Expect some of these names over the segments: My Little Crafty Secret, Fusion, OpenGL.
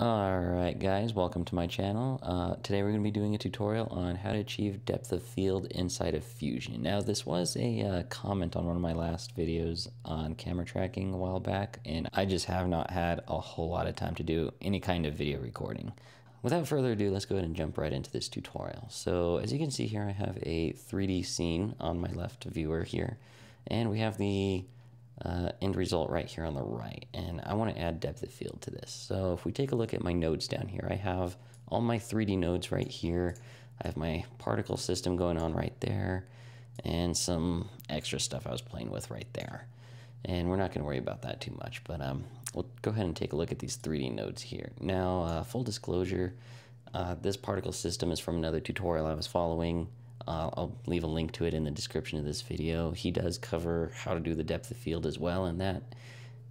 Alright guys, welcome to my channel. Today we're going to be doing a tutorial on how to achieve depth of field inside of Fusion. Now this was a comment on one of my last videos on camera tracking a while back, and I just have not had a whole lot of time to do any kind of video recording. Without further ado, let's go ahead and jump right into this tutorial. So as you can see here, I have a 3D scene on my left viewer here, and we have the end result right here on the right, and I want to add depth of field to this. So if we take a look at my nodes down here, I have all my 3D nodes right here. I have my particle system going on right there, and some extra stuff I was playing with right there. And we're not going to worry about that too much, but we'll go ahead and take a look at these 3D nodes here. Now, full disclosure, this particle system is from another tutorial I was following. I'll leave a link to it in the description of this video. He does cover how to do the depth of field as well, and that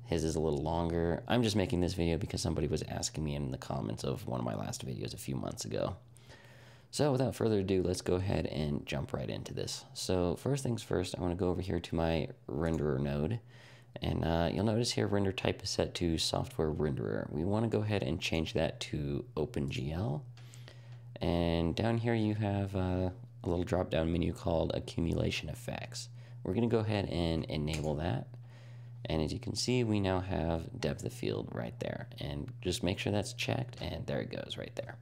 his is a little longer. I'm just making this video because somebody was asking me in the comments of one of my last videos a few months ago. So without further ado, let's go ahead and jump right into this. So first things first, I want to go over here to my renderer node, and you'll notice here render type is set to software renderer. We want to go ahead and change that to OpenGL, and down here you have a little drop down menu called accumulation effects. We're going to go ahead and enable that, and as you can see, we now have depth of field right there, and just make sure that's checked, and there it goes right there.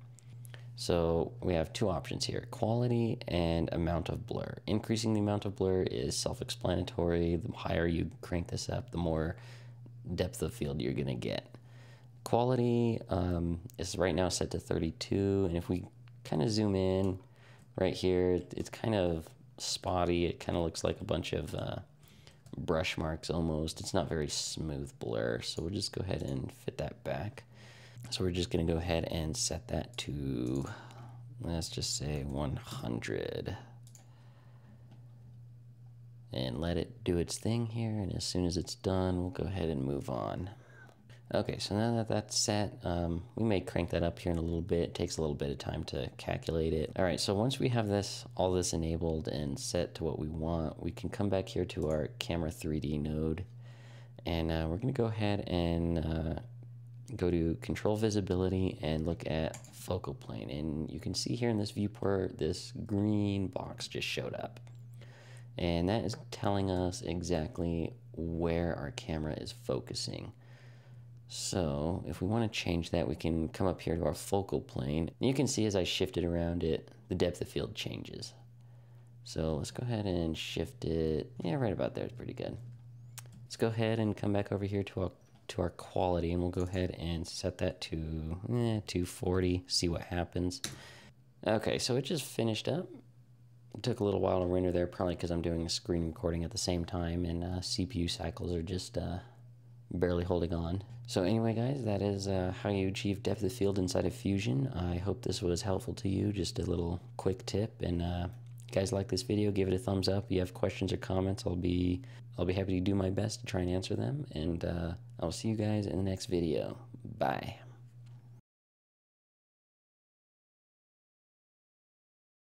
So we have two options here, quality and amount of blur. Increasing the amount of blur is self-explanatory. The higher you crank this up, the more depth of field you're going to get. Quality is right now set to 32, and if we kind of zoom in right here, it's kind of spotty. It kind of looks like a bunch of brush marks almost. It's not very smooth blur, so we'll just go ahead and fit that back. So we're just going to go ahead and set that to, let's just say 100. And let it do its thing here, and as soon as it's done, we'll go ahead and move on. Okay, so now that that's set, we may crank that up here in a little bit. It takes a little bit of time to calculate it. All right, so once we have this, all this enabled and set to what we want, we can come back here to our camera 3D node, and we're gonna go ahead and go to control visibility and look at focal plane. And you can see here in this viewport, this green box just showed up. And that is telling us exactly where our camera is focusing. So if we want to change that, we can come up here to our focal plane. You can see as I shifted around it, the depth of field changes. So let's go ahead and shift it. Yeah, right about there is pretty good. Let's go ahead and come back over here to our quality, and we'll go ahead and set that to 240, see what happens. Okay, so it just finished up. It took a little while to render there, probably because I'm doing a screen recording at the same time, and CPU cycles are just barely holding on. So anyway guys, that is how you achieve depth of field inside of Fusion. I hope this was helpful to you, just a little quick tip, and if you guys like this video, give it a thumbs up. If you have questions or comments, I'll be happy to do my best to try and answer them, and I'll see you guys in the next video. Bye.